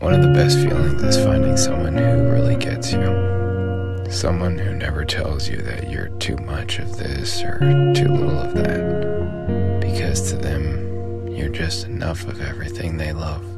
One of the best feelings is finding someone who really gets you. Someone who never tells you that you're too much of this or too little of that. Because to them, you're just enough of everything they love.